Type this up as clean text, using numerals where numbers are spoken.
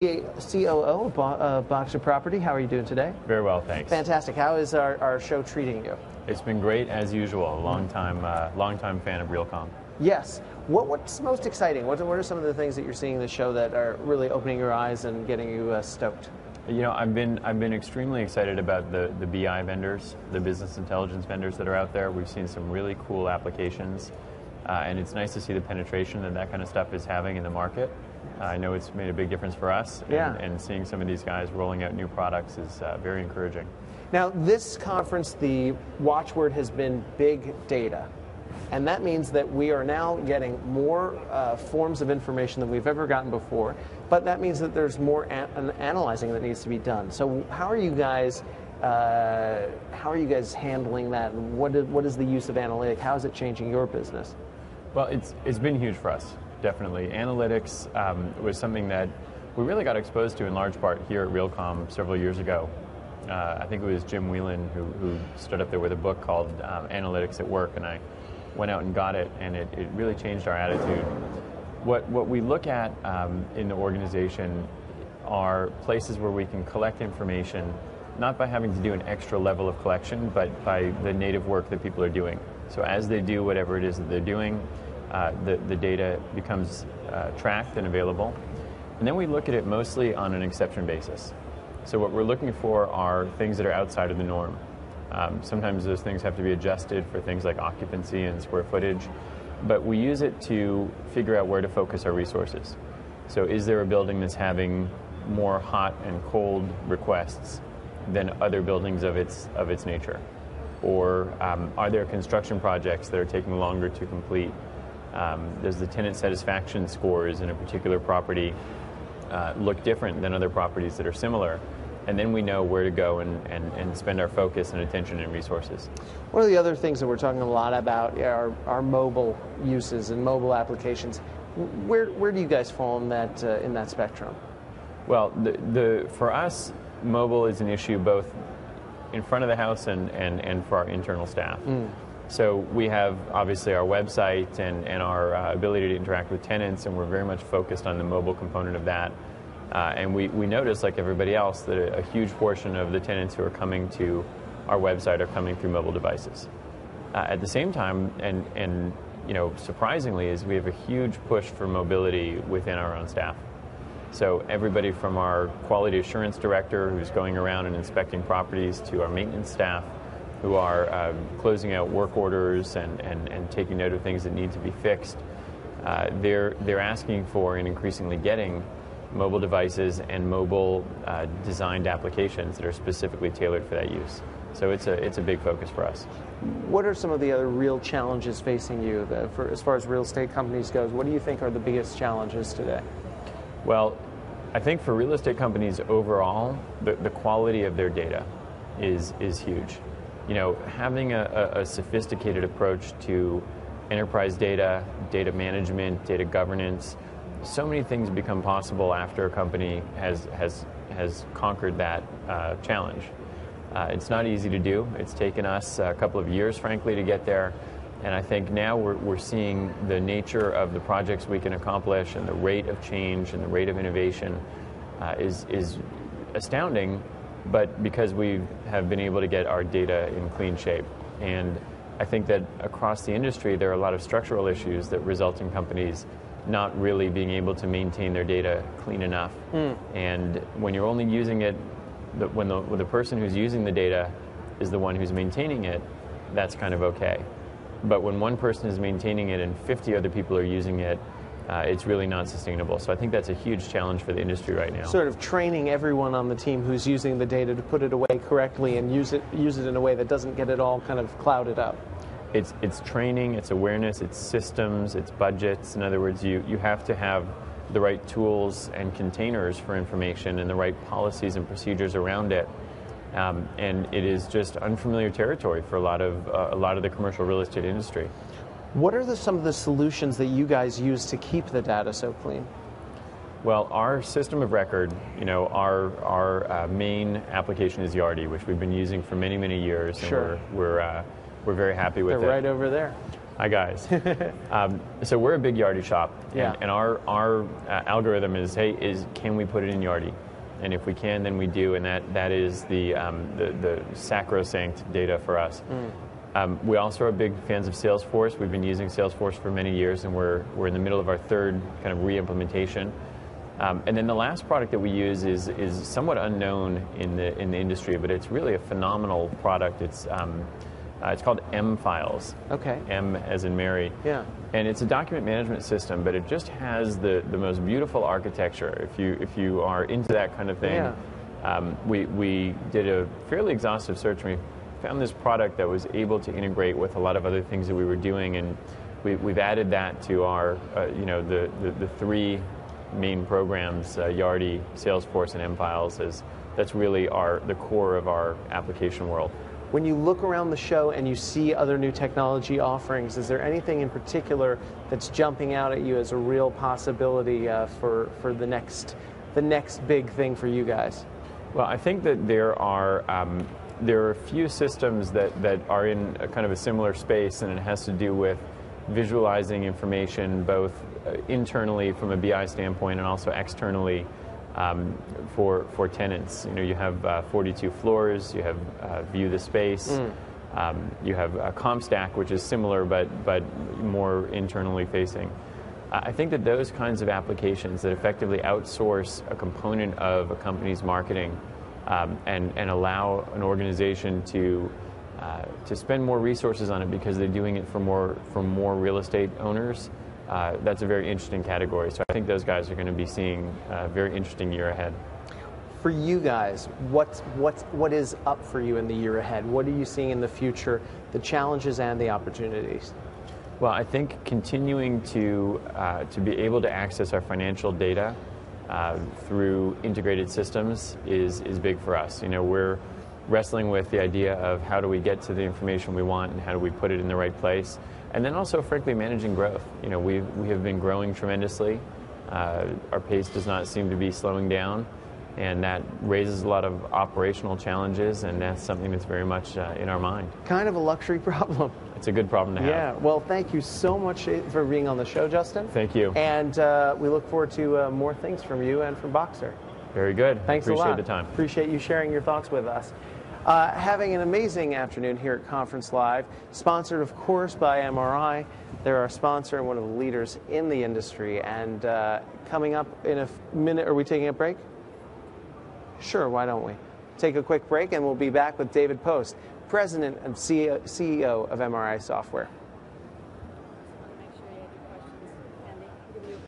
COO of Boxer Property. How are you doing today? Very well, thanks. Fantastic. How is our show treating you? It's been great as usual. Long time fan of RealComm. Yes. What's most exciting? What are some of the things that you're seeing in the show that are really opening your eyes and getting you stoked? You know, I've been extremely excited about the BI vendors, the business intelligence vendors that are out there. We've seen some really cool applications, and it's nice to see the penetration that that kind of stuff is having in the market. I know it's made a big difference for us, and seeing some of these guys rolling out new products is very encouraging. Now, this conference, the watchword has been big data, and that means that we are now getting more forms of information than we've ever gotten before, but that means that there's more analyzing that needs to be done. So how are you guys handling that? What is the use of analytics? How is it changing your business? Well, it's been huge for us. Definitely. Analytics was something that we really got exposed to in large part here at RealComm several years ago. I think it was Jim Whelan who stood up there with a book called Analytics at Work, and I went out and got it, and it really changed our attitude. What we look at in the organization are places where we can collect information, not by having to do an extra level of collection, but by the native work that people are doing. So as they do whatever it is that they're doing, the data becomes tracked and available. And then we look at it mostly on an exception basis. So what we're looking for are things that are outside of the norm. Sometimes those things have to be adjusted for things like occupancy and square footage, but we use it to figure out where to focus our resources. So is there a building that's having more hot and cold requests than other buildings of its nature? Or are there construction projects that are taking longer to complete? Does the tenant satisfaction scores in a particular property look different than other properties that are similar? And then we know where to go and spend our focus and attention and resources. One of the other things that we're talking a lot about are our mobile uses and mobile applications. Where do you guys fall in that spectrum? Well, for us, mobile is an issue both in front of the house and for our internal staff. Mm. So we have, obviously, our website and our ability to interact with tenants, and we're very much focused on the mobile component of that. And we notice, like everybody else, that a huge portion of the tenants who are coming to our website are coming through mobile devices. At the same time, and you know, surprisingly, is we have a huge push for mobility within our own staff. So everybody from our quality assurance director, who's going around and inspecting properties, to our maintenance staff, who are closing out work orders and taking note of things that need to be fixed. They're asking for and increasingly getting mobile devices and mobile designed applications that are specifically tailored for that use. So it's a big focus for us. What are some of the other real challenges facing you as far as real estate companies goes? What do you think are the biggest challenges today? Well, I think for real estate companies overall, the quality of their data is huge. You know, having a sophisticated approach to enterprise data, data management, data governance, so many things become possible after a company has conquered that challenge. It's not easy to do. It's taken us a couple of years, frankly, to get there. And I think now we're seeing the nature of the projects we can accomplish and the rate of change and the rate of innovation is astounding. But because we have been able to get our data in clean shape. And I think that across the industry, there are a lot of structural issues that result in companies not really being able to maintain their data clean enough. Mm. And when you're only using it, when the person who's using the data is the one who's maintaining it, that's kind of okay. But when one person is maintaining it and 50 other people are using it, it's really not sustainable. So I think that's a huge challenge for the industry right now. Sort of training everyone on the team who's using the data to put it away correctly and use it in a way that doesn't get it all kind of clouded up. It's training, it's awareness, it's systems, it's budgets. In other words, you have to have the right tools and containers for information and the right policies and procedures around it. And it is just unfamiliar territory for a lot of the commercial real estate industry. What are some of the solutions that you guys use to keep the data so clean? Well, our system of record, you know, our main application is Yardi, which we've been using for many, many years. Sure. And we're very happy with it. They're right over there. Hi guys. So we're a big Yardi shop, yeah. And our algorithm is, hey, can we put it in Yardi? And if we can, then we do, and that is the sacrosanct data for us. Mm. We also are big fans of Salesforce. We've been using Salesforce for many years, and we're in the middle of our third kind of re-implementation. And then the last product that we use is somewhat unknown in the industry, but it's really a phenomenal product. It's called M-Files. Okay. M as in Mary. Yeah. And it's a document management system, but it just has the most beautiful architecture. If you are into that kind of thing, yeah. We did a fairly exhaustive search, and we found this product that was able to integrate with a lot of other things that we were doing, and we've added that to our the three main programs, Yardi, Salesforce, and M-Files. That's really the core of our application world. When you look around the show and you see other new technology offerings, is there anything in particular that's jumping out at you as a real possibility for the next big thing for you guys? Well, I think that there are a few systems that are in a kind of a similar space, and it has to do with visualizing information both internally from a BI standpoint and also externally for tenants. You know, you have 42 floors, you have View the Space, you have ComStack, which is similar but more internally facing. I think that those kinds of applications that effectively outsource a component of a company's marketing and allow an organization to spend more resources on it because they're doing it for more real estate owners. That's a very interesting category. So I think those guys are going to be seeing a very interesting year ahead. For you guys, what is up for you in the year ahead? What are you seeing in the future, the challenges and the opportunities? Well, I think continuing to be able to access our financial data through integrated systems is big for us. You know, we're wrestling with the idea of how do we get to the information we want and how do we put it in the right place, and then also, frankly, managing growth. You know, we have been growing tremendously. Our pace does not seem to be slowing down, and that raises a lot of operational challenges, and that's something that's very much in our mind. Kind of a luxury problem. It's a good problem to have. Yeah, well, thank you so much for being on the show, Justin. Thank you. And we look forward to more things from you and from Boxer. Very good. Thanks a lot. Appreciate the time. Appreciate you sharing your thoughts with us. Having an amazing afternoon here at Conference Live, sponsored, of course, by MRI. They're our sponsor and one of the leaders in the industry. And coming up in a minute, are we taking a break? Sure, why don't we? Take a quick break, and we'll be back with David Post, President and CEO of MRI Software.